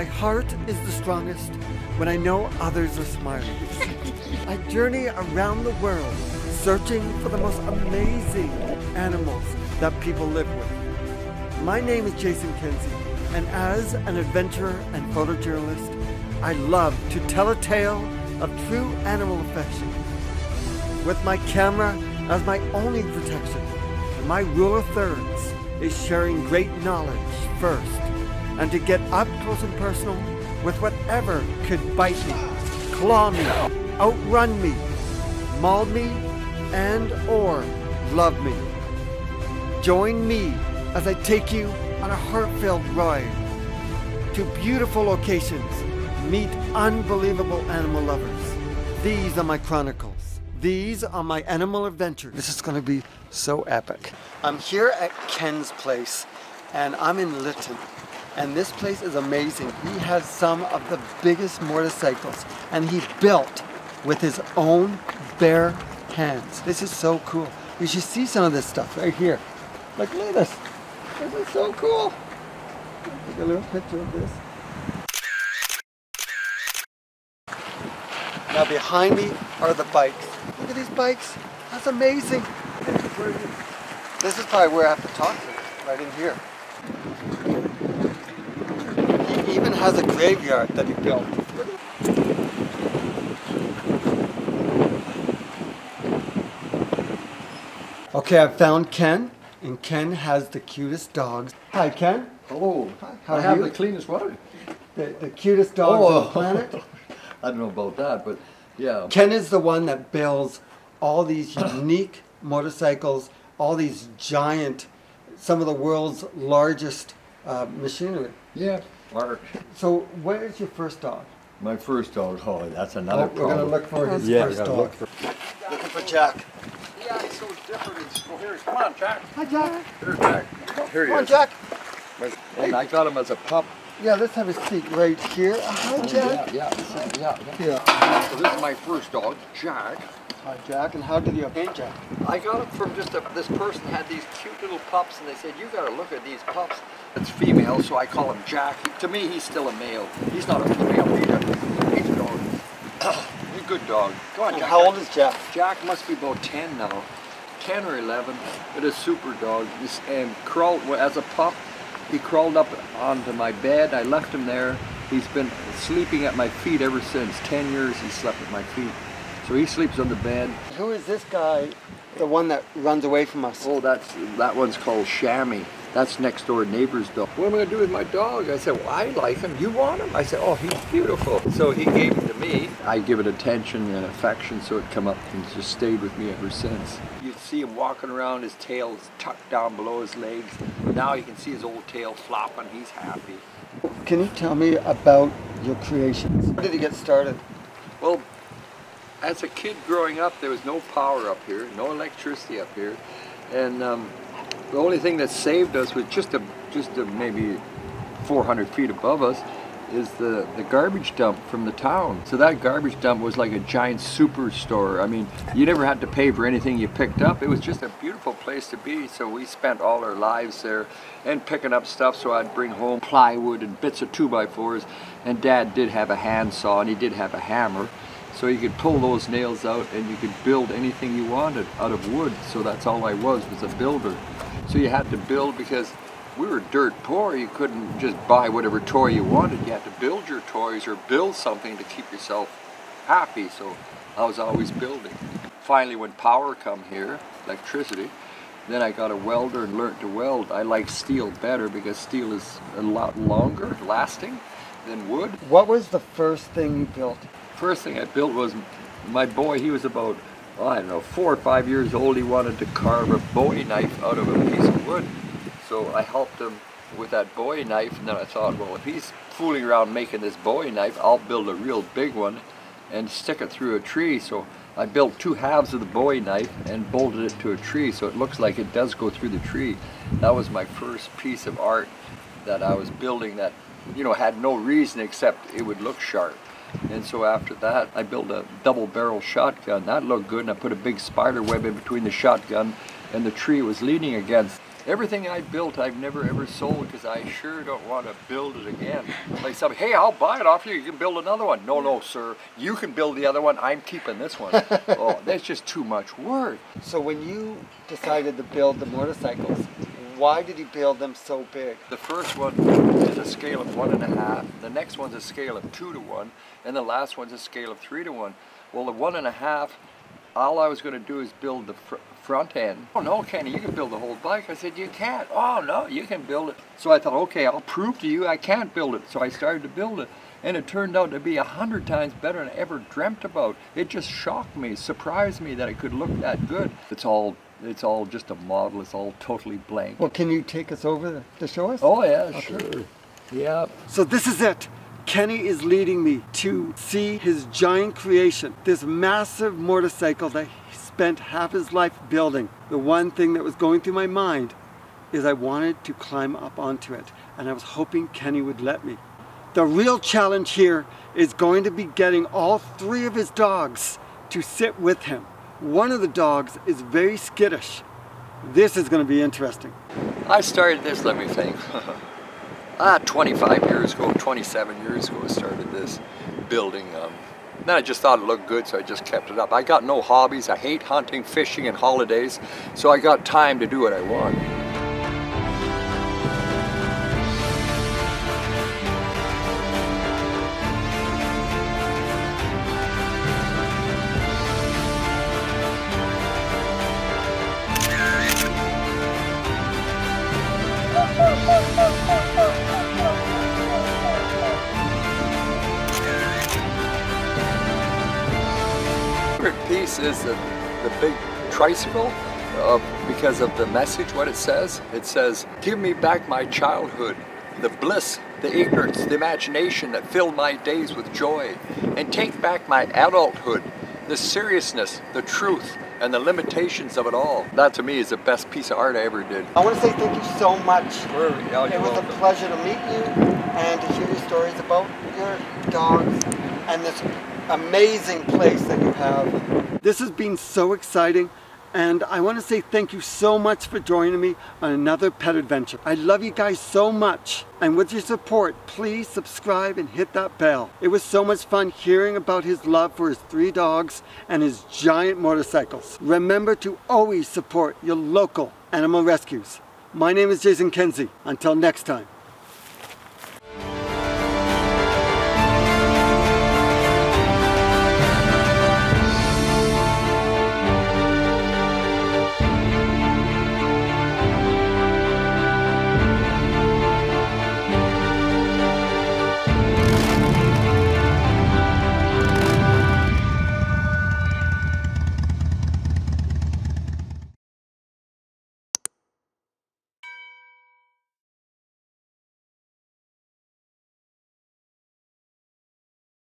My heart is the strongest when I know others are smiling. I journey around the world searching for the most amazing animals that people live with. My name is Jason Kenzie, and as an adventurer and photojournalist, I love to tell a tale of true animal affection. With my camera as my only protection, my rule of thirds is sharing great knowledge first, and to get up close and personal with whatever could bite me, claw me, outrun me, maul me, and or love me. Join me as I take you on a heart-filled ride to beautiful locations, meet unbelievable animal lovers. These are my chronicles. These are my animal adventures. This is gonna be so epic. I'm here at Ken's place, and I'm in Lytton. And this place is amazing. He has some of the biggest motorcycles, and he built with his own bare hands. This is so cool. You should see some of this stuff right here. Like, look at this. This is so cool. Take a little picture of this. Now behind me are the bikes. Look at these bikes. That's amazing. This is probably where I have to talk to him, right in here. He even has a graveyard that he built. Okay, I found Ken, and Ken has the cutest dogs. Hi, Ken. Hello. Hi. How are you? I have the cleanest water. The cutest dogs on the planet? I don't know about that, but yeah. Ken is the one that builds all these unique motorcycles, all these giant, some of the world's largest machinery. Yeah. Large. So where is your first dog? My first dog, Holly. That's another problem. We're going to look for his first dog. Looking for Jack. Yeah, he's so different. He's coherent. Come on, Jack. Hi, Jack. There's Jack. Here he is. Come on, Jack. And I got him as a pup. Yeah, let's have a seat right here. Hi, Jack. Yeah. So this is my first dog, Jack. Hi, Jack. And how did you obtain Jack? I got it from just this person had these cute little pups, and they said, you got to look at these pups. It's female, so I call him Jack. To me, he's still a male. He's not a female either. He's a dog. He's a good dog. Go on, Jack. How old is Jack? Jack must be about 10 now. 10 or 11, but a super dog. And crawled, as a pup, he crawled up onto my bed. I left him there. He's been sleeping at my feet ever since. 10 years he slept at my feet. So he sleeps on the bed. Who is this guy, the one that runs away from us? Oh, that one's called Shammy. That's next door neighbor's dog. What am I going to do with my dog? I said, well, I like him. You want him? I said, oh, he's beautiful. So he gave him to me. I give it attention and affection, so it come up and just stayed with me ever since. You see him walking around, his tail's tucked down below his legs. Now you can see his old tail flopping. He's happy. Can you tell me about your creations? How did you get started? Well, as a kid growing up, there was no power up here, no electricity up here, and the only thing that saved us was just a maybe 400 feet above us is the garbage dump from the town. So that garbage dump was like a giant superstore. I mean, you never had to pay for anything you picked up. It was just a beautiful place to be, so we spent all our lives there and picking up stuff. So I'd bring home plywood and bits of 2x4s, and Dad did have a handsaw and he did have a hammer. So you could pull those nails out and you could build anything you wanted out of wood. So that's all I was a builder. So you had to build because we were dirt poor. You couldn't just buy whatever toy you wanted. You had to build your toys or build something to keep yourself happy. So I was always building. Finally, when power come here, electricity, then I got a welder and learned to weld. I like steel better because steel is a lot longer lasting than wood. What was the first thing you built? First thing I built was my boy. He was about, oh, I don't know, 4 or 5 years old. He wanted to carve a Bowie knife out of a piece of wood. So I helped him with that Bowie knife, and then I thought, well, if he's fooling around making this Bowie knife, I'll build a real big one and stick it through a tree. So I built 2 halves of the Bowie knife and bolted it to a tree, so it looks like it does go through the tree. That was my first piece of art that I was building that, you know, had no reason except it would look sharp. And so after that, I built a double-barrel shotgun. That looked good, and I put a big spider web in between the shotgun and the tree it was leaning against. Everything I built, I've never ever sold because I sure don't want to build it again. Like somebody, hey, I'll buy it off you. You can build another one. No, no, sir. You can build the other one. I'm keeping this one. Oh, that's just too much work. So when you decided to build the motorcycles, why did you build them so big? The first one is a scale of 1.5. The next one's a scale of 2 to 1, and the last one's a scale of 3 to 1. Well, the 1.5. All I was going to do is build the front end. Oh, no, Kenny, you can build the whole bike. I said, you can't. Oh, no, you can build it. So I thought, okay, I'll prove to you I can't build it. So I started to build it, and it turned out to be 100 times better than I ever dreamt about. It just shocked me, surprised me that it could look that good. It's all just a model. It's all totally blank. Well, can you take us over to show us? Oh, yeah, okay. Sure. Yeah. So this is it. Kenny is leading me to see his giant creation, this massive motorcycle that he spent half his life building. The one thing that was going through my mind is I wanted to climb up onto it, and I was hoping Kenny would let me. The real challenge here is going to be getting all 3 of his dogs to sit with him. One of the dogs is very skittish. This is going to be interesting. I started this, let me think. 25 years ago, 27 years ago, I started this building. Then I just thought it looked good, so I just kept it up. I got no hobbies. I hate hunting, fishing, and holidays, so I got time to do what I want. Is the big tricycle because of the message, what it says. It says, give me back my childhood, the bliss, the ignorance, the imagination that filled my days with joy, and take back my adulthood, the seriousness, the truth, and the limitations of it all. That to me is the best piece of art I ever did. I want to say thank you so much. It was a pleasure to meet you and to hear your stories about your dogs and this amazing place that you have. This has been so exciting, and I want to say thank you so much for joining me on another pet adventure. I love you guys so much, and with your support, please subscribe and hit that bell. It was so much fun hearing about his love for his 3 dogs and his giant motorcycles. Remember to always support your local animal rescues. My name is Jason Kenzie. Until next time.